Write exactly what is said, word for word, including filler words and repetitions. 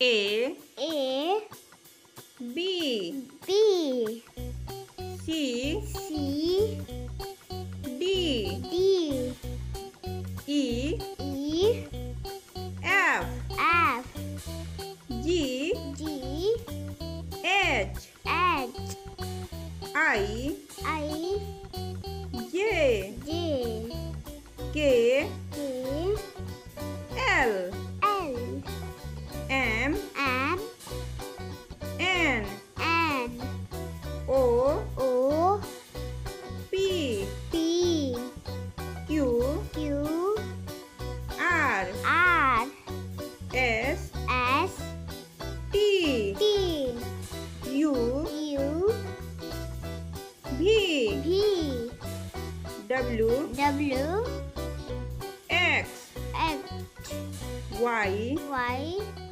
A A B B C C D D E E F F G G H H I I J J K K L L M M N N O O P P Q Q R R S S T T U U V V W W X X Y Y